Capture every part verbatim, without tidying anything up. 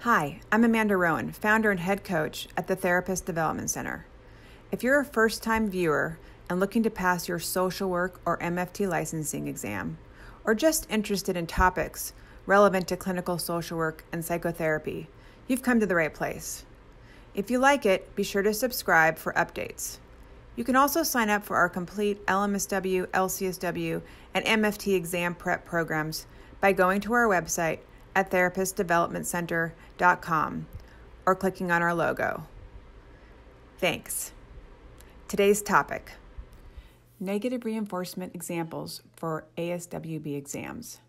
Hi, I'm Amanda Rowan, founder and head coach at the Therapist Development Center. If you're a first-time viewer and looking to pass your social work or M F T licensing exam, or just interested in topics relevant to clinical social work and psychotherapy, you've come to the right place. If you like it, be sure to subscribe for updates. You can also sign up for our complete L M S W, L C S W, and M F T exam prep programs by going to our website at therapist development center dot com or clicking on our logo. Thanks. Today's topic: negative reinforcement examples for A S W B exams.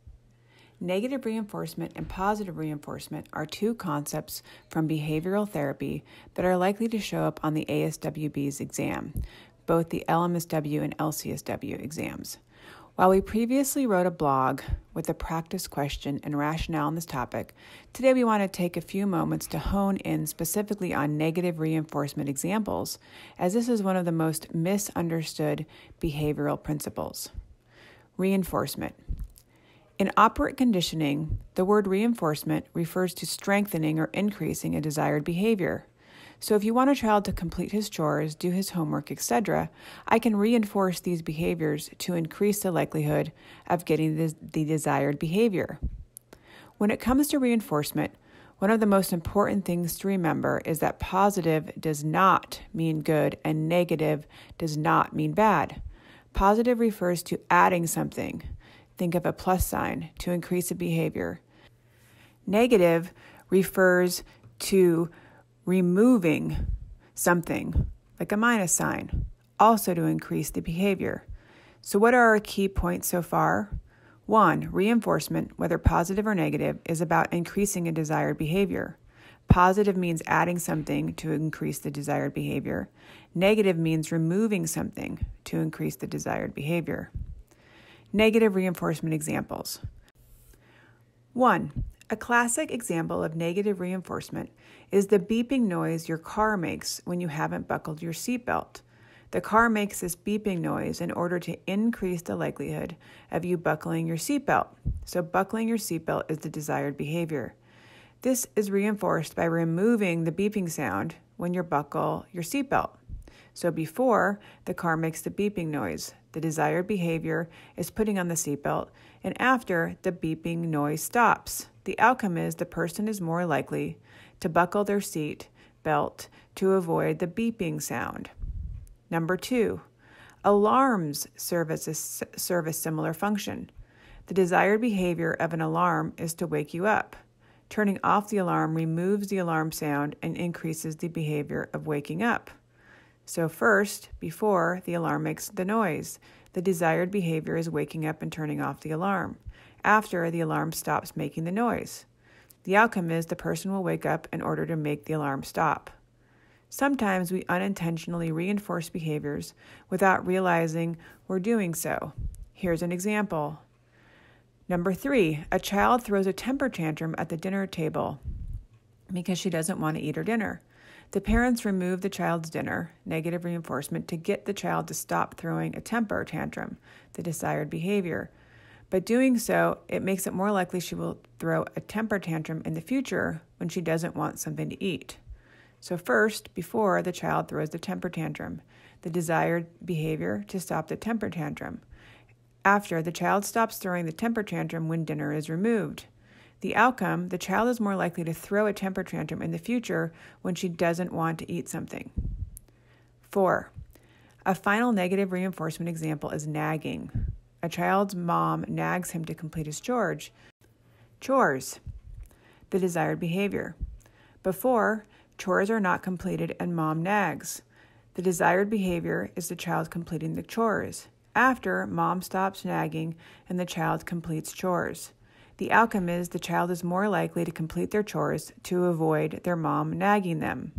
Negative reinforcement and positive reinforcement are two concepts from behavioral therapy that are likely to show up on the A S W B's exam, both the L M S W and L C S W exams. While we previously wrote a blog with a practice question and rationale on this topic, today we want to take a few moments to hone in specifically on negative reinforcement examples, as this is one of the most misunderstood behavioral principles. Reinforcement. In operant conditioning, the word reinforcement refers to strengthening or increasing a desired behavior. So if you want a child to complete his chores, do his homework, et cetera, I can reinforce these behaviors to increase the likelihood of getting the, the desired behavior. When it comes to reinforcement, one of the most important things to remember is that positive does not mean good and negative does not mean bad. Positive refers to adding something. Think of a plus sign to increase a behavior. Negative refers to removing something, like a minus sign, also to increase the behavior. So what are our key points so far? One, reinforcement, whether positive or negative, is about increasing a desired behavior. Positive means adding something to increase the desired behavior. Negative means removing something to increase the desired behavior. Negative reinforcement examples. One, a classic example of negative reinforcement is the beeping noise your car makes when you haven't buckled your seatbelt. The car makes this beeping noise in order to increase the likelihood of you buckling your seatbelt. So buckling your seatbelt is the desired behavior. This is reinforced by removing the beeping sound when you buckle your seatbelt. So before, the car makes the beeping noise. The desired behavior is putting on the seatbelt, and after, the beeping noise stops. The outcome is the person is more likely to buckle their seat belt to avoid the beeping sound. Number two, alarms serve, as a, serve a similar function. The desired behavior of an alarm is to wake you up. Turning off the alarm removes the alarm sound and increases the behavior of waking up. So first, before, the alarm makes the noise. The desired behavior is waking up and turning off the alarm. After, the alarm stops making the noise. The outcome is the person will wake up in order to make the alarm stop. Sometimes we unintentionally reinforce behaviors without realizing we're doing so. Here's an example. Number three, a child throws a temper tantrum at the dinner table because she doesn't want to eat her dinner. The parents remove the child's dinner, negative reinforcement, to get the child to stop throwing a temper tantrum, the desired behavior. But doing so, it makes it more likely she will throw a temper tantrum in the future when she doesn't want something to eat. So first, before, the child throws the temper tantrum, the desired behavior to stop the temper tantrum. After, the child stops throwing the temper tantrum when dinner is removed. The outcome, the child is more likely to throw a temper tantrum in the future when she doesn't want to eat something. Four, a final negative reinforcement example is nagging. A child's mom nags him to complete his chores. Chores, the desired behavior. Before, chores are not completed and mom nags. The desired behavior is the child completing the chores. After, mom stops nagging and the child completes chores. The outcome is the child is more likely to complete their chores to avoid their mom nagging them.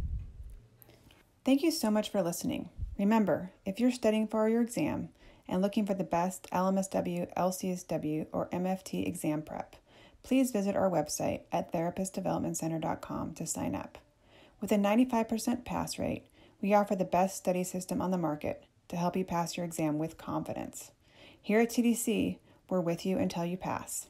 Thank you so much for listening. Remember, if you're studying for your exam, and looking for the best L M S W, L C S W, or M F T exam prep, please visit our website at therapist development center dot com to sign up. With a ninety-five percent pass rate, we offer the best study system on the market to help you pass your exam with confidence. Here at T D C, we're with you until you pass.